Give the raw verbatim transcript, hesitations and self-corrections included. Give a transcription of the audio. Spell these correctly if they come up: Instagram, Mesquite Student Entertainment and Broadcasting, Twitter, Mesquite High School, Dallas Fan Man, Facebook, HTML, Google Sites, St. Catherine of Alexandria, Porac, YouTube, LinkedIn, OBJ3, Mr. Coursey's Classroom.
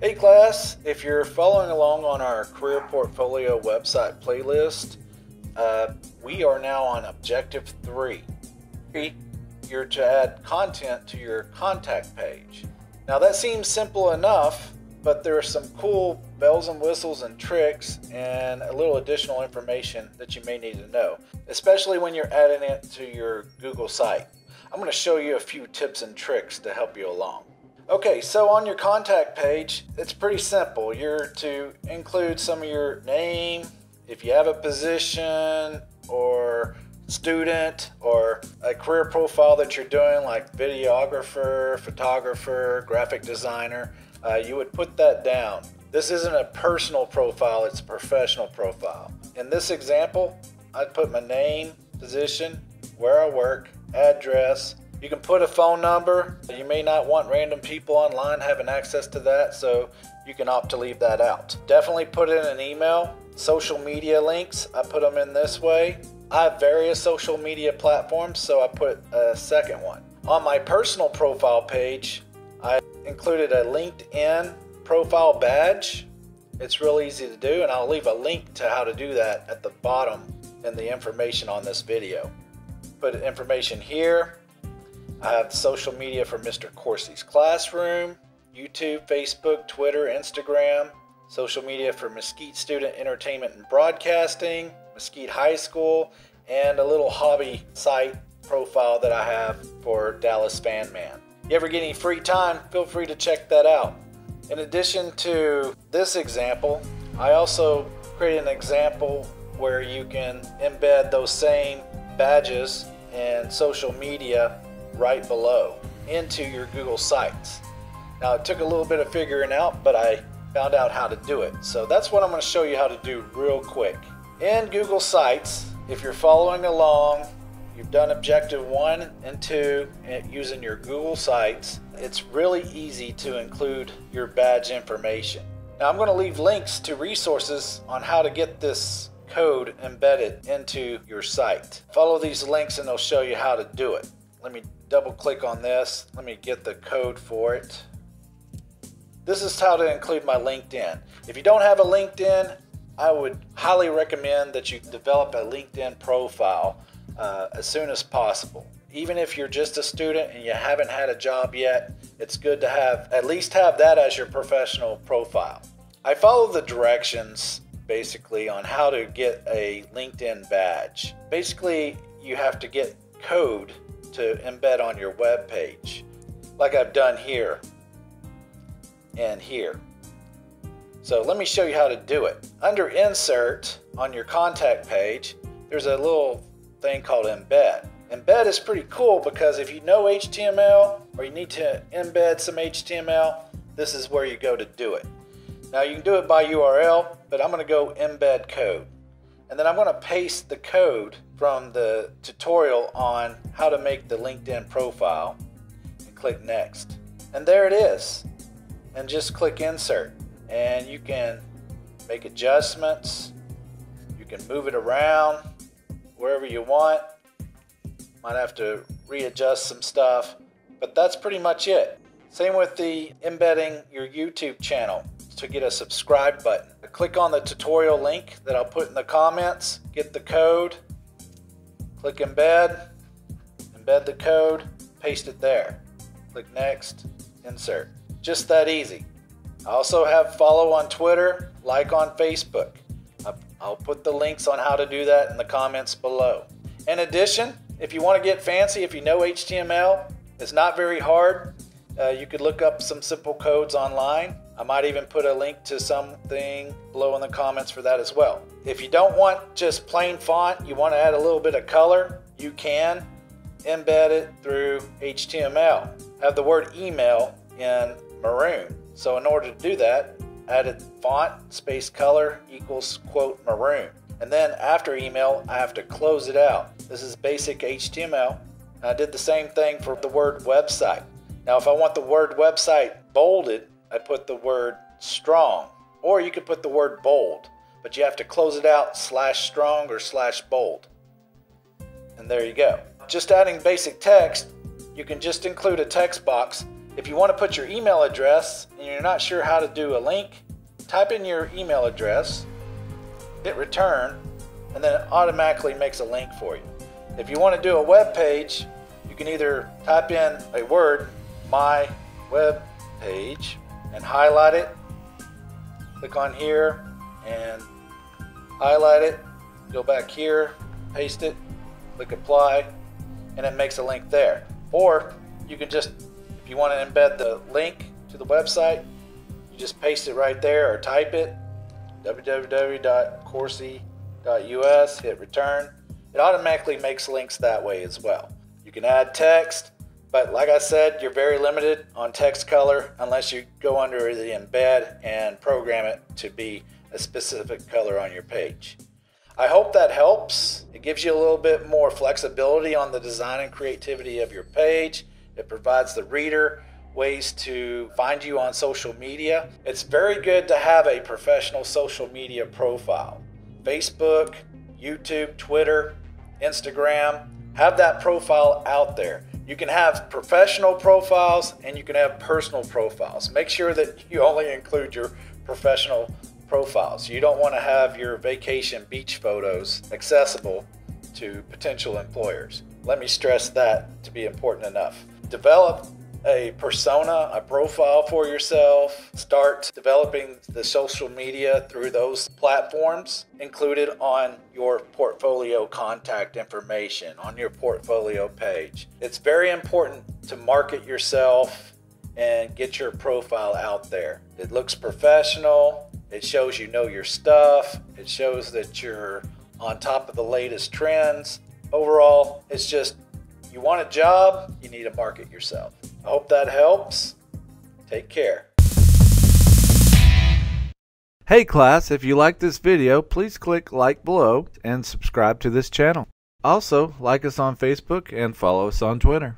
Hey class, if you're following along on our Career Portfolio website playlist, uh, we are now on Objective three. You're to add content to your contact page. Now that seems simple enough, but there are some cool bells and whistles and tricks and a little additional information that you may need to know, especially when you're adding it to your Google site. I'm going to show you a few tips and tricks to help you along. Okay, so on your contact page, it's pretty simple. You're to include some of your name, if you have a position or student or a career profile that you're doing, like videographer, photographer, graphic designer, uh, you would put that down. This isn't a personal profile, it's a professional profile. In this example, I'd put my name, position, where I work, address. You can put a phone number. You may not want random people online having access to that, so you can opt to leave that out. Definitely put in an email. Social media links, I put them in this way. I have various social media platforms, so I put a second one. On my personal profile page, I included a LinkedIn profile badge. It's real easy to do, and I'll leave a link to how to do that at the bottom in the information on this video. Put information here. I have social media for Mister Coursey's Classroom, YouTube, Facebook, Twitter, Instagram, social media for Mesquite Student Entertainment and Broadcasting, Mesquite High School, and a little hobby site profile that I have for Dallas Fan Man. If you ever get any free time, feel free to check that out. In addition to this example, I also created an example where you can embed those same badges and social media right below into your Google Sites. Now it took a little bit of figuring out, but I found out how to do it. So that's what I'm going to show you how to do real quick. In Google Sites, if you're following along, you've done objective one and two and using your Google Sites, it's really easy to include your badge information. Now I'm going to leave links to resources on how to get this code embedded into your site. Follow these links and they'll show you how to do it. Let me double click on this. Let me get the code for it. This is how to include my LinkedIn. If you don't have a LinkedIn, I would highly recommend that you develop a LinkedIn profile uh, as soon as possible. Even if you're just a student and you haven't had a job yet, it's good to have at least have that as your professional profile. I follow the directions basically on how to get a LinkedIn badge. Basically, you have to get code to embed on your web page, like I've done here and here. So let me show you how to do it. Under Insert on your contact page, there's a little thing called Embed. Embed is pretty cool because if you know H T M L or you need to embed some H T M L, this is where you go to do it. Now you can do it by U R L, but I'm going to go Embed Code. And then I'm going to paste the code from the tutorial on how to make the LinkedIn profile and click Next. And there it is. And just click Insert. And you can make adjustments. You can move it around wherever you want. Might have to readjust some stuff. But that's pretty much it. Same with the embedding your YouTube channel to get a subscribe button. Click on the tutorial link that I'll put in the comments, get the code, click embed, embed the code, paste it there. Click next, insert. Just that easy. I also have follow on Twitter, like on Facebook. I'll put the links on how to do that in the comments below. In addition, if you want to get fancy, if you know H T M L, it's not very hard. Uh, you could look up some simple codes online. I might even put a link to something below in the comments for that as well. If you don't want just plain font, you want to add a little bit of color, you can embed it through H T M L. Have the word email in maroon. So in order to do that, added font space color equals quote maroon. And then after email, I have to close it out. This is basic H T M L. I did the same thing for the word website. Now if I want the word website bolded, I put the word strong, or you could put the word bold, but you have to close it out slash strong or slash bold. And there you go. Just adding basic text, you can just include a text box. If you want to put your email address and you're not sure how to do a link, type in your email address, hit return, and then it automatically makes a link for you. If you want to do a web page, you can either type in a word, my web page, and highlight it. Click on here and highlight it. Go back here, paste it, click apply, and it makes a link there. Or you can just, if you want to embed the link to the website, you just paste it right there or type it, w w w dot coursey dot u s, hit return. It automatically makes links that way as well. You can add text, but like I said, you're very limited on text color unless you go under the embed and program it to be a specific color on your page. I hope that helps. It gives you a little bit more flexibility on the design and creativity of your page. It provides the reader ways to find you on social media. It's very good to have a professional social media profile. Facebook, YouTube, Twitter, Instagram, have that profile out there. You can have professional profiles and you can have personal profiles. Make sure that you only include your professional profiles. You don't want to have your vacation beach photos accessible to potential employers. Let me stress that to be important enough. Develop a persona, a profile for yourself. Start developing the social media through those platforms. Include it on your portfolio contact information, on your portfolio page. It's very important to market yourself and get your profile out there. It looks professional. It shows you know your stuff. It shows that you're on top of the latest trends. Overall, it's just, you want a job, you need to market yourself. I hope that helps. Take care. Hey class, if you like this video, please click like below and subscribe to this channel. Also, like us on Facebook and follow us on Twitter.